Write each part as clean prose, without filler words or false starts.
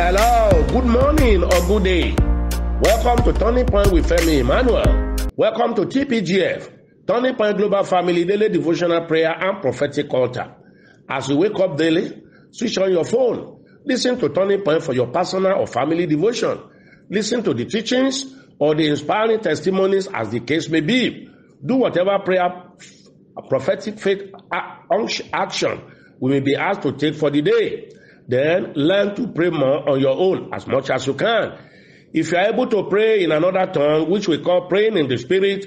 Hello, good morning or good day. Welcome to Turning Point with Femi Emmanuel. Welcome to TPGF, Turning Point Global Family Daily Devotional Prayer and Prophetic Altar. As you wake up daily, switch on your phone. Listen to Turning Point for your personal or family devotion. Listen to the teachings or the inspiring testimonies as the case may be. Do whatever prayer, prophetic faith, action we may be asked to take for the day. Then learn to pray more on your own as much as you can. If you are able to pray in another tongue, which we call praying in the spirit,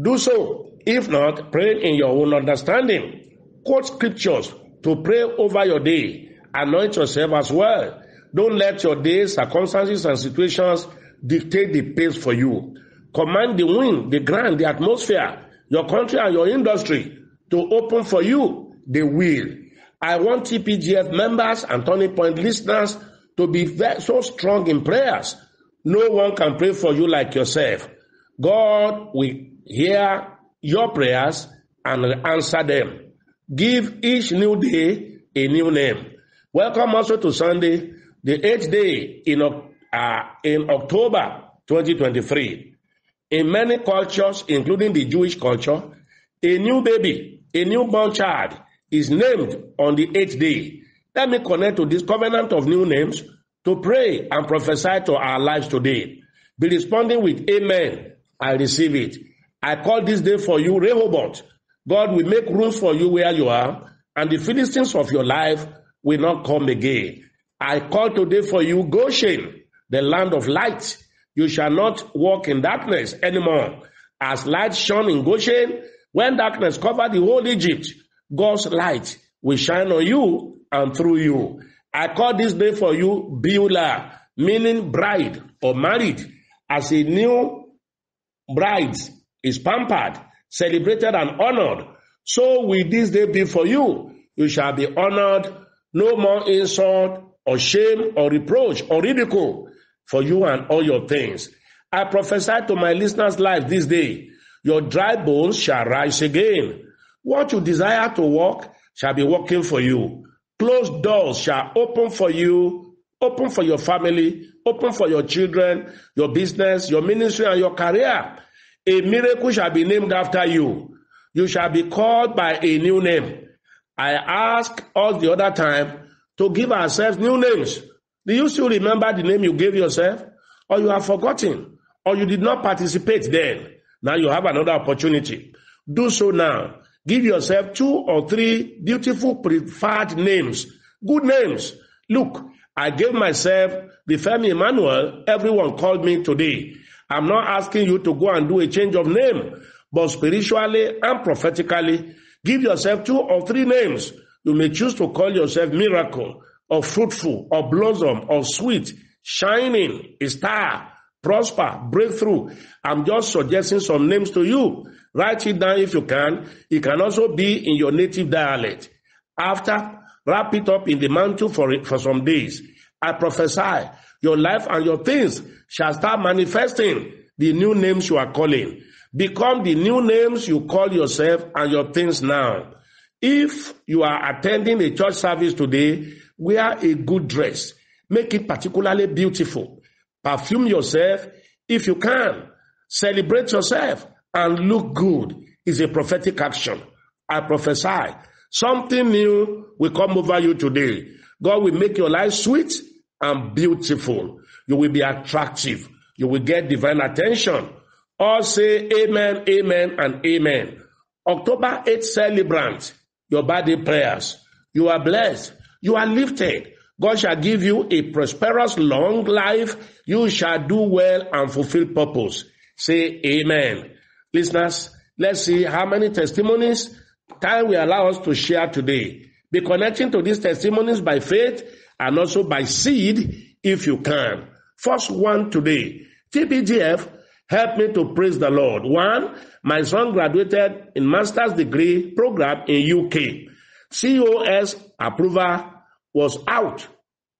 do so. If not, pray in your own understanding. Quote scriptures to pray over your day. Anoint yourself as well. Don't let your days, circumstances, and situations dictate the pace for you. Command the wind, the ground, the atmosphere, your country and your industry to open for you. They will. I want TPGF members and Turning Point listeners to be so strong in prayers. No one can pray for you like yourself. God will hear your prayers and answer them. Give each new day a new name. Welcome also to Sunday, the eighth day in October 2023. In many cultures, including the Jewish culture, a new baby, a newborn child, is named on the eighth day. Let me connect to this covenant of new names to pray and prophesy to our lives today. Be responding with amen. I receive it. I call this day for you Rehoboth. God will make room for you where you are, and the Philistines of your life will not come again. I call today for you Goshen, the land of light. You shall not walk in darkness anymore. As light shone in Goshen, when darkness covered the whole Egypt, God's light will shine on you and through you. I call this day for you Beulah, meaning bride or married. As a new bride is pampered, celebrated, and honored, so will this day be for you. You shall be honored, no more insult or shame or reproach or ridicule for you and all your things. I prophesy to my listeners' life this day. Your dry bones shall rise again. What you desire to walk shall be working for you. Closed doors shall open for you, open for your family, open for your children, your business, your ministry, and your career. A miracle shall be named after you. You shall be called by a new name. I ask all the other time to give ourselves new names. Do you still remember the name you gave yourself? Or you have forgotten? Or you did not participate then? Now you have another opportunity. Do so now. Give yourself 2 or 3 beautiful preferred names, good names. Look, I gave myself the Femi Emmanuel everyone called me today. I'm not asking you to go and do a change of name, but spiritually and prophetically, give yourself 2 or 3 names. You may choose to call yourself Miracle, or Fruitful, or Blossom, or Sweet, Shining, Star, Prosper, Breakthrough. I'm just suggesting some names to you. Write it down if you can. It can also be in your native dialect. After, wrap it up in the mantle for some days. I prophesy, your life and your things shall start manifesting the new names you are calling. Become the new names you call yourself and your things now. If you are attending a church service today, wear a good dress. Make it particularly beautiful. Perfume yourself if you can. Celebrate yourself and look good is a prophetic action. I prophesy something new will come over you today. God will make your life sweet and beautiful. You will be attractive. You will get divine attention. All say amen, amen, and amen. October 8th celebrant, your birthday prayers. You are blessed. You are lifted. God shall give you a prosperous, long life. You shall do well and fulfill purpose. Say amen. Listeners, let's see how many testimonies time will allow us to share today. Be connecting to these testimonies by faith and also by seed if you can. First one today. TPGF, help me to praise the Lord. 1, my son graduated in master's degree program in UK. COS approval was out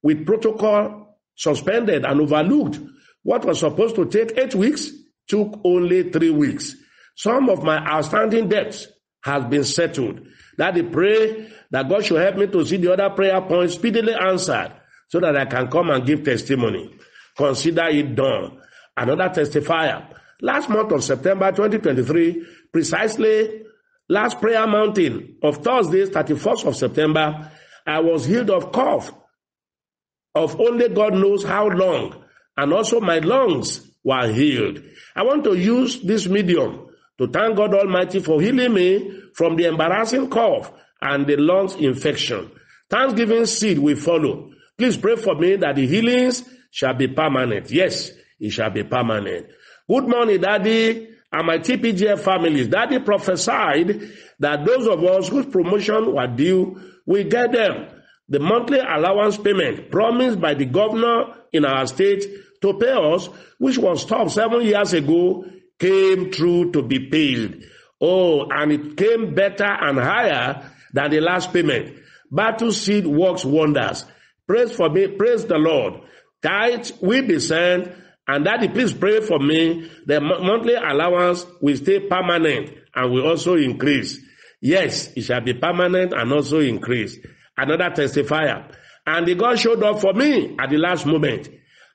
with protocol suspended and overlooked. What was supposed to take 8 weeks took only 3 weeks. Some of my outstanding debts have been settled. That I pray that God should help me to see the other prayer points speedily answered. so that I can come and give testimony. Consider it done. Another testifier. Last month of September 2023, precisely last prayer mountain of Thursday, 31st of September, I was healed of cough of only God knows how long, and also my lungs were healed. I want to use this medium to thank God Almighty for healing me from the embarrassing cough and the lungs infection. Thanksgiving seed will follow. Please pray for me that the healings shall be permanent. Yes, it shall be permanent. Good morning, Daddy, and my TPGF families. Daddy prophesied that those of us whose promotion were due, we get them. The monthly allowance payment promised by the governor in our state to pay us, which was stopped 7 years ago, came true to be paid. Oh, and it came better and higher than the last payment. Battle seed works wonders. Praise for me. Praise the Lord. Tithe will be sent, and Daddy, please pray for me. The monthly allowance will stay permanent and will also increase. Yes, it shall be permanent and also increase. Another testifier. And the God showed up for me at the last moment.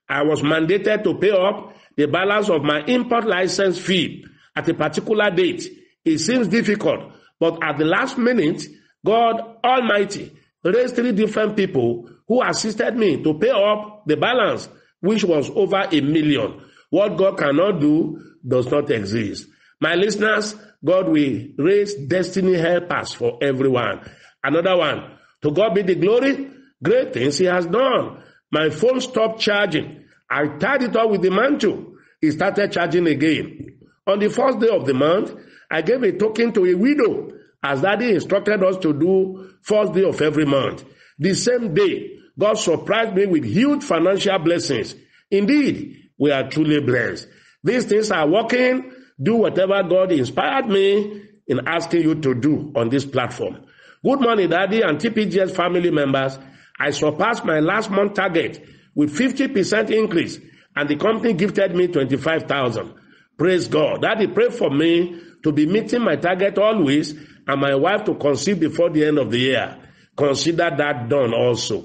I was mandated to pay up the balance of my import license fee at a particular date. It seems difficult, but at the last minute, God Almighty raised 3 different people who assisted me to pay up the balance, which was over $1 million. What God cannot do does not exist. My listeners, God will raise destiny helpers for everyone. Another one. To God be the glory. Great things He has done. My phone stopped charging. I tied it up with the mantle. It started charging again. On the first day of the month, I gave a token to a widow, as Daddy instructed us to do first day of every month. The same day, God surprised me with huge financial blessings. Indeed, we are truly blessed. These things are working. Do whatever God inspired me in asking you to do on this platform. Good morning, Daddy and TPGS family members. I surpassed my last month target with 50% increase, and the company gifted me $25,000. Praise God. Daddy, pray for me to be meeting my target always, and my wife to conceive before the end of the year. Consider that done also.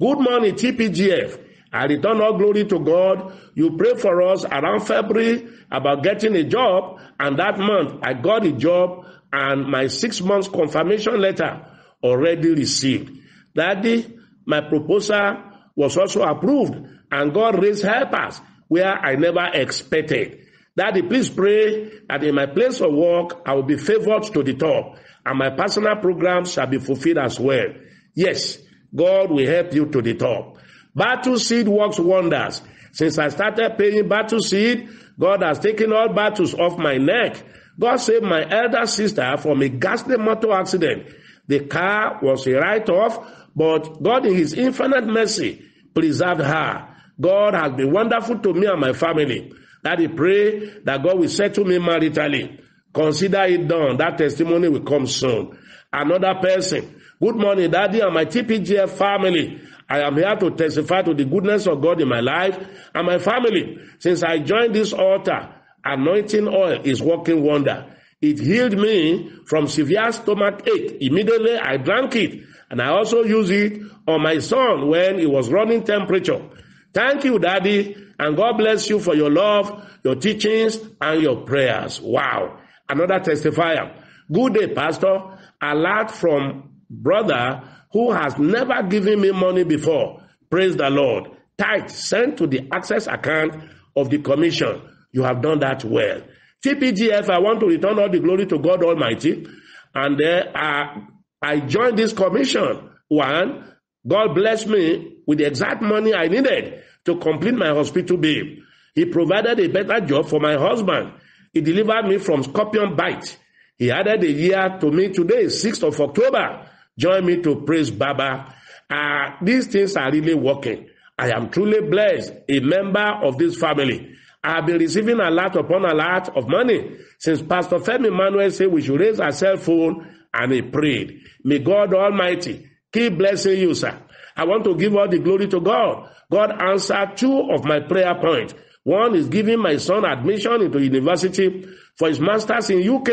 Good morning, TPGF. I return all glory to God. You pray for us around February about getting a job, and that month I got a job and my 6 months confirmation letter already received. Daddy, my proposal was also approved, and God raised helpers where I never expected. Daddy, please pray that in my place of work, I will be favored to the top, and my personal programs shall be fulfilled as well. Yes, God will help you to the top. Battle seed works wonders. Since I started paying battle seed, God has taken all battles off my neck. God saved my elder sister from a ghastly motor accident. The car was a write-off, but God in His infinite mercy preserved her. God has been wonderful to me and my family. Daddy, pray that God will settle me maritally. Consider it done. That testimony will come soon. Another person. Good morning, Daddy and my TPGF family. I am here to testify to the goodness of God in my life and my family. Since I joined this altar, anointing oil is working wonder. It healed me from severe stomach ache. Immediately I drank it, and I also used it on my son when he was running temperature. Thank you, Daddy, and God bless you for your love, your teachings, and your prayers. Wow. Another testifier. Good day, Pastor. Alert from brother who has never given me money before. Praise the Lord. Tithe sent to the access account of the commission. You have done that well. TPGF, I want to return all the glory to God Almighty. And I joined this commission. One, God blessed me with the exact money I needed to complete my hospital bill. He provided a better job for my husband. He delivered me from scorpion bite. He added a year to me today, 6th of October. Join me to praise Baba. These things are really working. I am truly blessed, a member of this family. I have been receiving alert upon alert of money since Pastor Femi Emmanuel said we should raise our cell phone, and he prayed. May God Almighty keep blessing you, sir. I want to give all the glory to God. God answered 2 of my prayer points. One is giving my son admission into university for his master's in UK,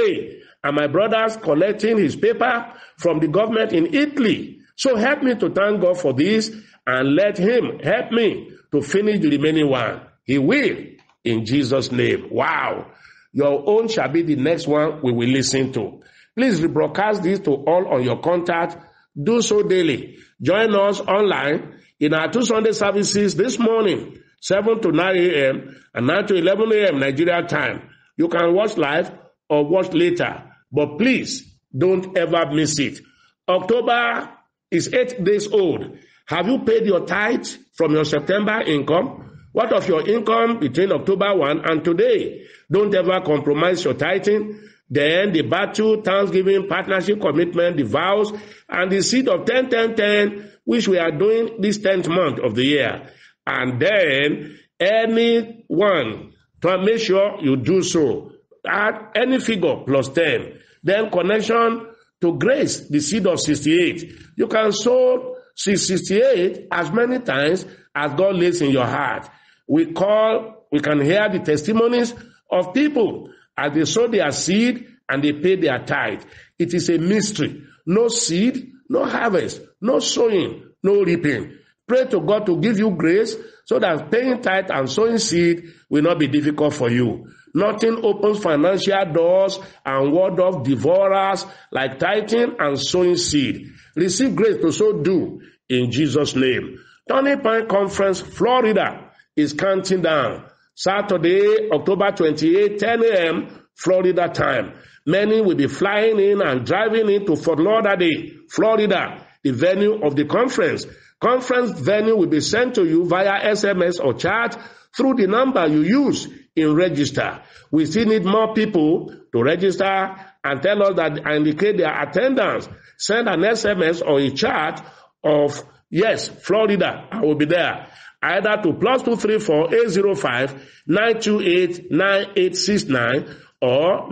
and my brother's collecting his paper from the government in Italy. So help me to thank God for this and let him help me to finish the remaining one. He will, in Jesus' name. Wow. Your own shall be the next one we will listen to. Please rebroadcast this to all on your contact. Do so daily. Join us online in our two Sunday services this morning, 7 to 9 a.m. and 9 to 11 a.m. Nigeria time. You can watch live or watch later, but please don't ever miss it. October is 8 days old. Have you paid your tithe from your September income? What of your income between October 1 and today? Don't ever compromise your tithing. Then the battle, thanksgiving, partnership, commitment, the vows, and the seed of 10-10-10, which we are doing this 10th month of the year. And then anyone, to make sure you do so. Add any figure plus 10. Then connection to grace, the seed of 68. You can sow 68 as many times as God lives in your heart. We can hear the testimonies of people as they sow their seed and they pay their tithe. It is a mystery. No seed, no harvest, no sowing, no reaping. Pray to God to give you grace so that paying tithe and sowing seed will not be difficult for you. Nothing opens financial doors and ward off devourers like tithing and sowing seed. Receive grace to so do in Jesus' name. Turning Point Conference Florida is counting down. Saturday, October 28, 10 a.m. Florida time. Many will be flying in and driving into Fort Lauderdale, Florida, the venue of the conference. Conference venue will be sent to you via SMS or chat through the number you use in register. We still need more people to register and tell us that and indicate their attendance. Send an SMS or a chat of yes, Florida, I will be there. Either to +234-805-928-9869 or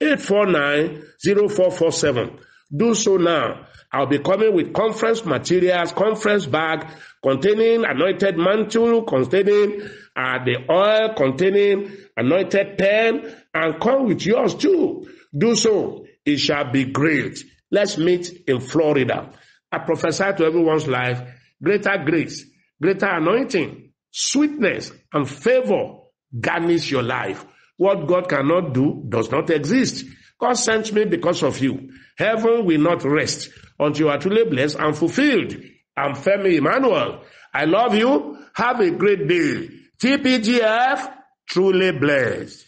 954-849-0447. Do so now. I'll be coming with conference materials, conference bag containing anointed mantle, containing the oil, containing anointed pen, and come with yours too. Do so. It shall be great. Let's meet in Florida. I prophesy to everyone's life greater grace, greater anointing, sweetness, and favor garnish your life. What God cannot do does not exist. God sent me because of you. Heaven will not rest until you are truly blessed and fulfilled. I'm Femi Emmanuel. I love you. Have a great day. TPGF, truly blessed.